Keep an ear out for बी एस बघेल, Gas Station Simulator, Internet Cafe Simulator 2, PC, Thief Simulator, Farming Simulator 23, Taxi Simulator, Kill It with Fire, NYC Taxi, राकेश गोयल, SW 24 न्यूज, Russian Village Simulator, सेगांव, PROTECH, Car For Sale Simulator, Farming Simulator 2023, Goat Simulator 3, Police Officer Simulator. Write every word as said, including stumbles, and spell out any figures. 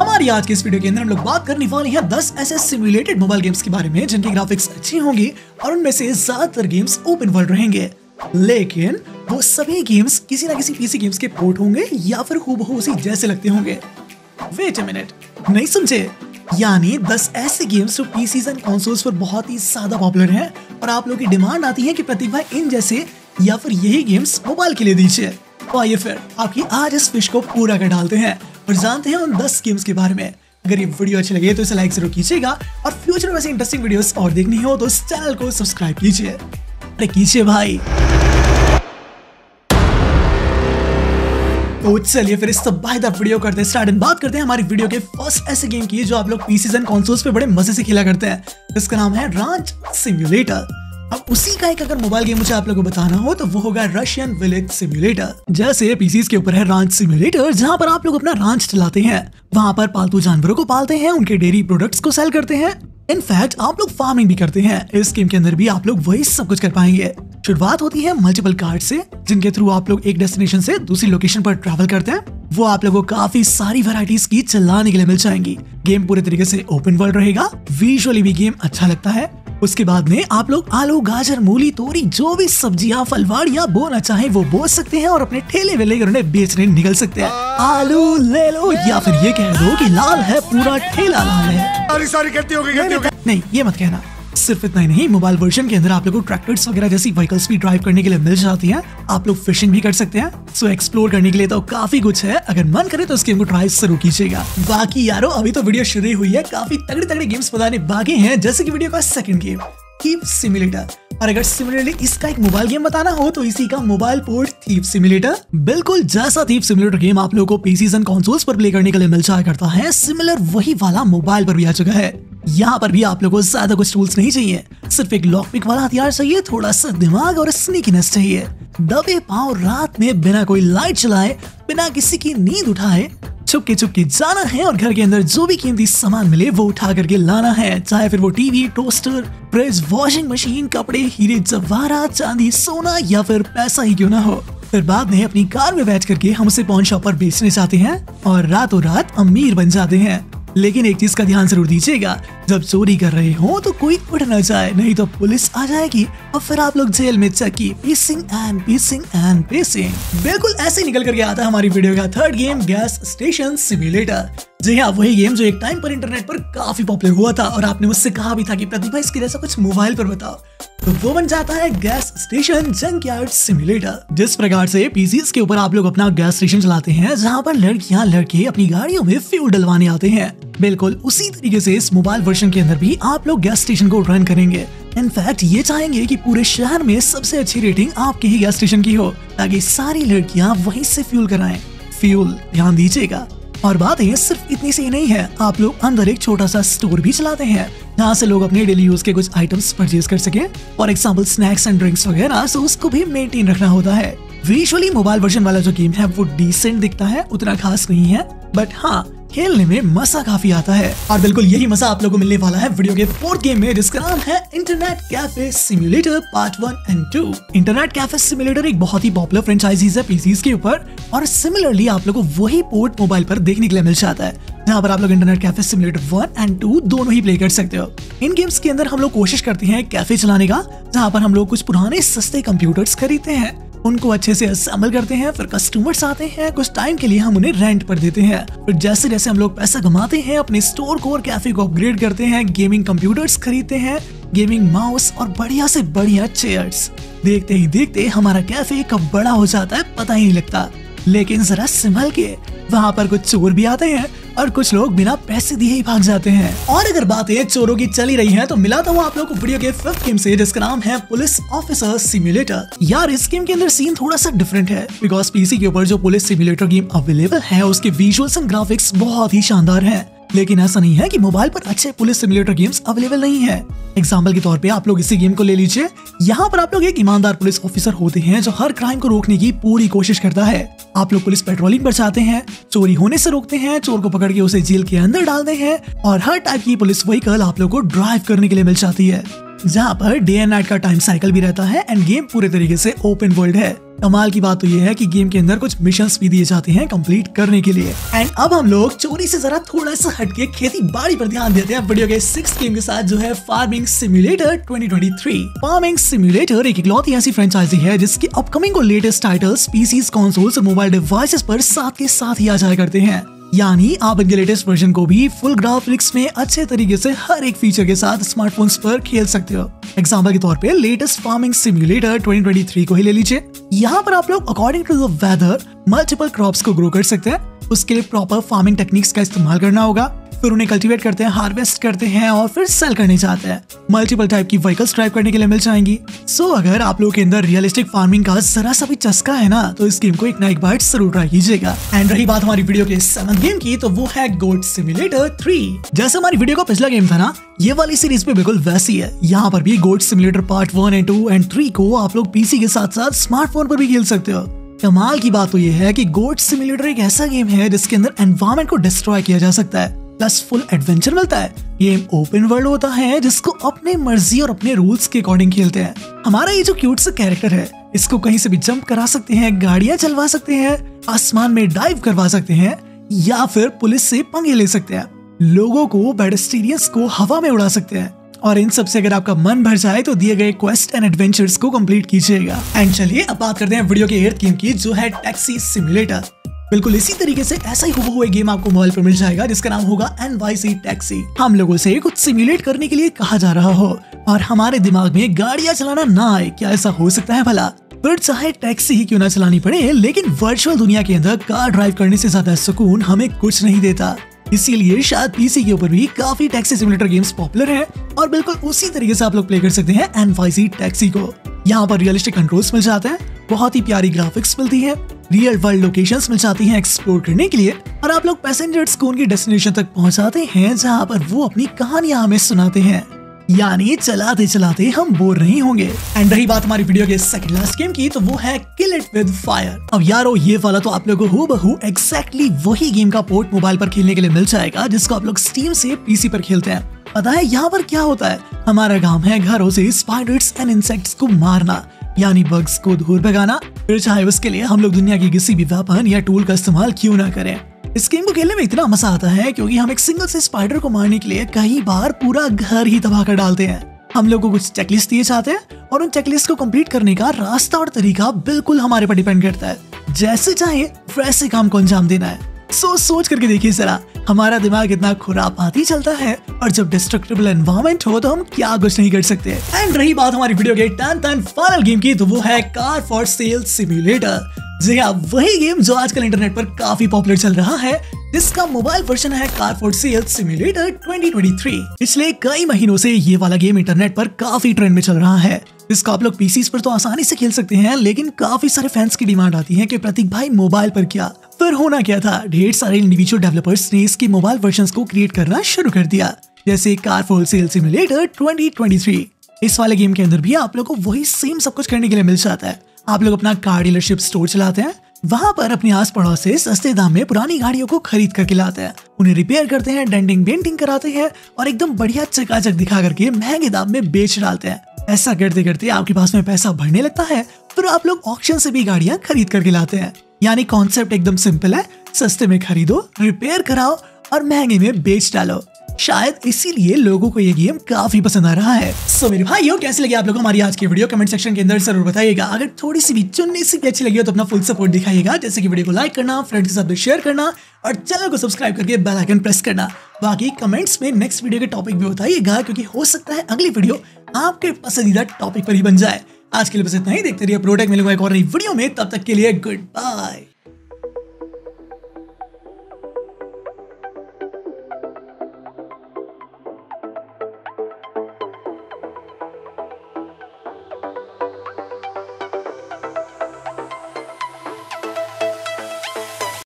हमारी आज की इस वीडियो के अंदर हम लोग बात करने वाले हैं दस ऐसे सिम्युलेटेड मोबाइल गेम्स के बारे में जिनकी ग्राफिक्स अच्छी होंगी और उनमें से ज्यादातर गेम्स ओपन वर्ल्ड रहेंगे, लेकिन वो सभी गेम्स किसी ना किसी पीसी गेम्स के पोर्ट होंगे या फिर हूबहू उसी जैसे लगते होंगे। वेट अ मिनट, नहीं समझे? यानी दस ऐसे गेम्स जो पीसीज एंड कंसोल्स पर बहुत ही ज्यादा पॉपुलर हैं और आप लोग की डिमांड आती है कि प्रतीक भाई इन जैसे या फिर यही गेम्स मोबाइल के लिए दीजिए। तो आइए फिर आपकी आज इस विश को पूरा कर डालते हैं और जानते हैं उन दस गेम्स के बारे में। अगर ये वीडियो अच्छी लगे तो इसे लाइक जरूर कीजिएगा और फ्यूचर में ऐसे इंटरेस्टिंग वीडियोस और देखनी हो तो इस चैनल को सब्सक्राइब कीजिए। अरे कीजिए भाई। तो चलिए फिर इस तबाहीदार वीडियो करते हैं स्टार्ट। बात करते हैं हमारी वीडियो के फर्स्ट ऐसे गेम की जो आप लोग पीसीज एंड कंसोल्स पे बड़े मजे से खेला करते हैं, जिसका नाम है रांच सिम्युलेटर। अब उसी का एक अगर मोबाइल गेम मुझे आप लोगों को बताना हो तो वो होगा रशियन विलेज सिम्युलेटर। जैसे पीसीज के ऊपर है रांच सिम्युलेटर, जहां पर आप लोग अपना रांच चलाते हैं, वहां पर पालतू जानवरों को पालते हैं, उनके डेयरी प्रोडक्ट्स को सेल करते हैं, इनफैक्ट आप लोग फार्मिंग भी करते हैं। इस गेम के अंदर भी आप लोग वही सब कुछ कर पाएंगे। शुरुआत होती है मल्टीपल कार्ड से, जिनके थ्रू आप लोग एक डेस्टिनेशन से दूसरी लोकेशन पर ट्रैवल करते हैं। वो आप लोगों को काफी सारी वैरायटीज की चलाने के लिए मिल जाएंगी। गेम पूरे तरीके से ओपन वर्ल्ड रहेगा, विजुअली भी गेम अच्छा लगता है। उसके बाद में आप लोग आलू, गाजर, मूली, तोरी, जो भी सब्जियां, फलवाड़ या बोना चाहे वो बो सकते हैं और अपने ठेले वेले उन्हें बेचने निकल सकते हैं। आलू ले लो या फिर ये कह दो कि लाल है, पूरा ठेला लाल है। सॉरी सॉरी कहती होगी, कहती होगी। नहीं, ये मत कहना। सिर्फ इतना ही नहीं, मोबाइल वर्जन के अंदर आप लोगों को ट्रैक्टर्स वगैरह जैसी व्हीकल्स भी ड्राइव करने के लिए मिल जाती हैं। आप लोग फिशिंग भी कर सकते हैं। सो एक्सप्लोर करने के लिए तो काफी कुछ है। अगर मन करे तो इस गेम को ट्राई जरूर कीजिएगा। बाकी यारो अभी तो वीडियो शुरू हुई है, काफी तगड़े तगड़े गेम्स बताने बाकी हैं, जैसे की वीडियो का सेकंड गेम थीफ सिम्युलेटर। और अगर सिमिलरली इसका एक मोबाइल गेम बताना हो तो इसी का मोबाइल पोर्ट थीफ सिम्युलेटर। बिल्कुल जैसा थीफ सिम्युलेटर गेम आप लोगों को पीसीज एंड कंसोल्स पर प्ले करने के लिए मिल जाया करता है, सिमिलर वही वाला मोबाइल पर भी आ चुका है। यहाँ पर भी आप लोगों को ज्यादा कुछ टूल्स नहीं चाहिए, सिर्फ एक लॉकपिक वाला हथियार चाहिए, थोड़ा सा दिमाग और स्नीकीनेस चाहिए। दबे पांव रात में बिना कोई लाइट चलाए, बिना किसी की नींद उठाए चुपके चुपके जाना है और घर के अंदर जो भी कीमती सामान मिले वो उठा करके लाना है, चाहे फिर वो TV, toaster, fridge, washing machine, कपड़े, हीरे जवाहरात, चांदी, सोना या फिर पैसा ही क्यों ना हो। फिर बाद में अपनी कार में बैठ करके हम उसे पॉन शॉप पर बेचने जाते हैं और रातों रात अमीर बन जाते हैं। लेकिन एक चीज का ध्यान जरूर दीजिएगा, जब चोरी कर रहे हो तो कोई उठ ना जाए, नहीं तो पुलिस आ जाएगी और फिर आप लोग जेल में चक्की पीसिंग एंड पीसिंग एंड पीसिंग। बिल्कुल ऐसे निकल करके आता है हमारी वीडियो का third game gas station simulator. जी हाँ, वही गेम जो एक टाइम पर इंटरनेट पर काफी पॉपुलर हुआ था और आपने मुझसे कहा भी था कि प्रतिभा इसके जैसा कुछ मोबाइल पर बताओ, तो वो बन जाता है गैस स्टेशन जंकयार्ड सिम्युलेटर। जिस प्रकार से पीसीज के ऊपर आप लोग अपना गैस स्टेशन चलाते हैं, जहाँ पर लड़कियाँ लड़के अपनी गाड़ियों में फ्यूल डलवाने आते हैं, बिल्कुल उसी तरीके से इस मोबाइल वर्जन के अंदर भी आप लोग गैस स्टेशन को रन करेंगे। इनफैक्ट ये चाहेंगे कि पूरे शहर में सबसे अच्छी रेटिंग आपके ही गैस स्टेशन की हो, ताकि सारी लड़कियाँ वहीं से फ्यूल कराएं। फ्यूल ध्यान दीजिएगा। और बात है सिर्फ इतनी सी नहीं है, आप लोग अंदर एक छोटा सा स्टोर भी चलाते हैं, जहाँ से लोग अपने डेली यूज के कुछ आइटम्स परचेज कर सके, for example snacks and drinks वगैरह। सो उसको भी मेंटेन रखना होता है। विजुअली मोबाइल वर्जन वाला जो गेम है वो डिसेंट दिखता है, उतना खास नहीं है, बट हाँ खेलने में मजा काफी आता है। और बिल्कुल यही मजा आप लोगों को मिलने वाला है वीडियो के फोर्थ गेम में, जिसका नाम है internet cafe simulator part one and two. Internet cafe simulator एक बहुत ही पॉपुलर फ्रेंचाइजीज है पीसीज के ऊपर और सिमिलरली आप लोगों को वही पोर्ट मोबाइल पर देखने के लिए मिल जाता है, जहाँ पर आप लोग internet cafe simulator one and two दोनों ही प्ले कर सकते हो। इन गेम्स के अंदर हम लोग कोशिश करते हैं कैफे चलाने का, जहाँ पर हम लोग कुछ पुराने सस्ते कंप्यूटर्स खरीदते हैं, उनको अच्छे से असेंबल करते हैं, फिर कस्टमर्स आते हैं, कुछ टाइम के लिए हम उन्हें रेंट पर देते हैं। फिर जैसे जैसे हम लोग पैसा कमाते हैं, अपने स्टोर को और कैफे को अपग्रेड करते हैं, गेमिंग कंप्यूटर्स खरीदते हैं, गेमिंग माउस और बढ़िया से बढ़िया चेयर्स। देखते ही देखते हमारा कैफे कब बड़ा हो जाता है पता ही नहीं लगता। लेकिन जरा संभल के, वहाँ पर कुछ चोर भी आते हैं और कुछ लोग बिना पैसे दिए ही भाग जाते हैं। और अगर बात है चोरों की चली रही है तो मिलाता हूँ आप लोगों को वीडियो के फिफ्थ गेम से, जिसका नाम है पुलिस ऑफिसर सिम्युलेटर। यार इस गेम के अंदर सीन थोड़ा सा डिफरेंट है, बिकॉज पीसी के ऊपर जो पुलिस सिम्युलेटर गेम अवेलेबल है उसके विजुअल्स एंड ग्राफिक्स बहुत ही शानदार है। लेकिन ऐसा नहीं है कि मोबाइल पर अच्छे पुलिस सिम्युलेटर गेम्स अवेलेबल नहीं है। एग्जाम्पल के तौर पे आप लोग इसी गेम को ले लीजिए, यहाँ पर आप लोग एक ईमानदार पुलिस ऑफिसर होते हैं जो हर क्राइम को रोकने की पूरी कोशिश करता है। आप लोग पुलिस पेट्रोलिंग पर जाते हैं, चोरी होने से रोकते हैं, चोर को पकड़ के उसे जेल के अंदर डालते हैं और हर टाइप की पुलिस व्हीकल आप लोग को ड्राइव करने के लिए मिल जाती है। जहाँ पर डे एंड नाइट का टाइम साइकिल भी रहता है एंड गेम पूरे तरीके से ओपन वर्ल्ड है। कमाल की बात तो ये है कि गेम के अंदर कुछ मिशंस भी दिए जाते हैं कंप्लीट करने के लिए। एंड अब हम लोग चोरी से जरा थोड़ा सा हटके खेती बाड़ी पर ध्यान देते हैं वीडियो के सिक्स्थ गेम के साथ, जो है farming simulator twenty twenty three. Farming simulator एक इकलौती ऐसी फ्रेंचाइजी है जिसकी अपकमिंग और लेटेस्ट टाइटल्स पीसीज, कंसोल्स और मोबाइल डिवाइसेस पर साथ के साथ ही आ जाया करते हैं। यानी आप इनके लेटेस्ट वर्जन को भी फुल ग्राफिक्स में अच्छे तरीके से हर एक फीचर के साथ स्मार्टफोन्स पर खेल सकते हो। एग्जाम्पल के तौर पे latest farming simulator twenty twenty three को ही ले लीजिए। यहाँ पर आप लोग according to the weather multiple crops को ग्रो कर सकते हैं। उसके लिए प्रॉपर फार्मिंग टेक्निक्स का इस्तेमाल करना होगा, फिर उन्हें कल्टीवेट करते हैं, हार्वेस्ट करते हैं और फिर सेल करने जाते हैं। मल्टीपल टाइप की व्हीकल्स ड्राइव करने के लिए मिल जाएंगी। सो so, अगर आप लोग के अंदर रियलिस्टिक फार्मिंग का जरा सा भी चस्का है ना, तो इस गेम को एक ना एक बार जरूर ट्राई कीजिएगा। एंड रही बात हमारी वीडियो के सेवंथ गेम की, तो वो है गोट सिम्युलेटर थ्री। जैसे हमारी वीडियो का पिछला गेम था ना, ये वाली सीरीज में बिल्कुल वैसी है। यहाँ पर भी goat simulator part one and two and three को आप लोग पीसी के साथ साथ स्मार्टफोन पर भी खेल सकते हो। कमाल की बात तो ये है कि गोट सिम्युलेटर एक ऐसा गेम है जिसके अंदर एनवायरमेंट को डिस्ट्रॉय किया जा सकता है, प्लस फुल एडवेंचर मिलता है। गेम ओपन वर्ल्ड होता है जिसको अपने मर्जी और अपने रूल्स के अकॉर्डिंग खेलते हैं। हमारा ये जो क्यूट सा कैरेक्टर है, इसको कहीं से भी जंप करा सकते हैं, गाड़ियां चलवा सकते हैं, आसमान में डाइव करवा सकते हैं या फिर पुलिस से पंगे ले सकते हैं, लोगों को, पेडेस्ट्रियंस को हवा में उड़ा सकते हैं। और इन सबसे अगर आपका मन भर जाए तो दिए गए क्वेस्ट एंड एडवेंचर्स को कंप्लीट कीजिएगा। एंड चलिए अब बात करते हैं वीडियो के एर्थ गेम की, जो है टैक्सी सिम्युलेटर। बिल्कुल इसी तरीके से ऐसा ही हुआ हुआ गेम आपको मोबाइल पर मिल जाएगा जिसका नाम होगा एन वाई सी टैक्सी। हम लोगों से कुछ सिम्युलेट करने के लिए कहा जा रहा हो और हमारे दिमाग में गाड़ियां चलाना ना आए, क्या ऐसा हो सकता है भला? फिर चाहे टैक्सी ही क्यों ना चलानी पड़े, लेकिन वर्चुअल दुनिया के अंदर कार ड्राइव करने से ज्यादा सुकून हमें कुछ नहीं देता। इसीलिए शायद पीसी के ऊपर भी काफी टैक्सी सिम्युलेटर गेम्स पॉपुलर हैं और बिल्कुल उसी तरीके से आप लोग प्ले कर सकते हैं एन वाई सी टैक्सी को। यहाँ पर रियलिस्टिक कंट्रोल्स मिल जाते हैं, बहुत ही प्यारी ग्राफिक्स मिलती है, रियल वर्ल्ड लोकेशंस मिल जाती हैं एक्सप्लोर करने के लिए और आप लोग पैसेंजर्स को उनकी डेस्टिनेशन तक पहुंचाते हैं जहां पर वो अपनी कहानियां हमें सुनाते हैं। यानी चलाते चलाते हम बोर नहीं होंगे। एंड रही बात हमारी वीडियो के सेकंड लास्ट गेम की, तो वो है किल इट विद फायर। अब यारो ये वाला तो आप लोगों को हूबहू एक्जैक्टली वही गेम का पोर्ट मोबाइल पर खेलने के लिए मिल जाएगा जिसको आप लोग स्टीम से पीसी पर खेलते हैं। पता है यहाँ पर क्या होता है? हमारा काम है घरों से स्पाइडर्स एंड इंसेक्ट्स को मारना, यानी बग्स को दूर भगाना, फिर चाहे उसके लिए हम लोग दुनिया की किसी भी वेपन या टूल का इस्तेमाल क्यों ना करें। इस गेम को खेलने में इतना मजा आता है क्योंकि हम एक सिंगल से स्पाइडर को मारने के लिए कई बार पूरा घर ही तबाह कर डालते हैं। हम लोग को कुछ चेकलिस्ट दिए जाते हैं और उन चेकलिस्ट को कंप्लीट करने का रास्ता और तरीका बिल्कुल हमारे पर डिपेंड करता है, जैसे चाहे वैसे काम को अंजाम देना है। सोच सोच करके देखिए जरा, हमारा दिमाग इतना खुरापाती चलता है और जब डिस्ट्रक्टिबल एनवायरनमेंट हो तो हम क्या कुछ नहीं कर सकते। एंड रही बात हमारी वीडियो के टन टन फाइनल गेम की, तो वो है कार फॉर सेल सिम्युलेटर। जी हाँ, वही गेम जो आजकल इंटरनेट पर काफी पॉपुलर चल रहा है, जिसका मोबाइल वर्जन है car for sale simulator twenty twenty three. पिछले कई महीनों से ये वाला गेम इंटरनेट पर काफी ट्रेंड में चल रहा है। इसका आप लोग पीसीज पर तो आसानी से खेल सकते हैं, लेकिन काफी सारे फैंस की डिमांड आती है कि प्रतीक भाई मोबाइल पर क्या। फिर होना क्या था, ढेर सारे इंडिविजुअल डेवलपर्स ने इसके मोबाइल वर्जन्स को क्रिएट करना शुरू कर दिया, जैसे car for sale simulator twenty twenty three. इस वाले गेम के अंदर भी आप लोग को वही सेम सब कुछ करने के लिए मिल जाता है। आप लोग अपना कार डीलरशिप स्टोर चलाते हैं, वहाँ पर अपने आस पड़ोस से सस्ते दाम में पुरानी गाड़ियों को खरीद करके लाते हैं, उन्हें रिपेयर करते हैं, डेंटिंग बेंटिंग कराते हैं और एकदम बढ़िया चकाचक दिखा करके महंगे दाम में बेच डालते हैं। ऐसा करते करते आपके पास में पैसा भरने लगता है, फिर आप लोग ऑक्शन से भी गाड़ियाँ खरीद करके लाते हैं। यानी कॉन्सेप्ट एकदम सिंपल है, सस्ते में खरीदो, रिपेयर कराओ और महंगे में बेच डालो। शायद इसीलिए लोगों को ये गेम काफी पसंद आ रहा है। सो so, मेरे भाइयों, कैसे लगी आप लोगों को हमारी आज की वीडियो? कमेंट सेक्शन के अंदर जरूर बताइएगा। अगर थोड़ी सी भी चुन्नी सी भी अच्छी लगी हो तो अपना फुल सपोर्ट दिखाइएगा, जैसे कि वीडियो को लाइक करना, फ्रेंड्स के साथ शेयर करना और चैनल को सब्सक्राइब करके बेल आइकन प्रेस करना। बाकी कमेंट्स में नेक्स्ट वीडियो के टॉपिक भी बताइएगा, क्योंकि हो सकता है अगली वीडियो आपके पसंदीदा टॉपिक पर ही बन जाए। आज के लिए बस इतना ही। देखते रहिए प्रोटेक्ट, मिलूंगा एक और नई वीडियो में। तब तक के लिए गुड बाय।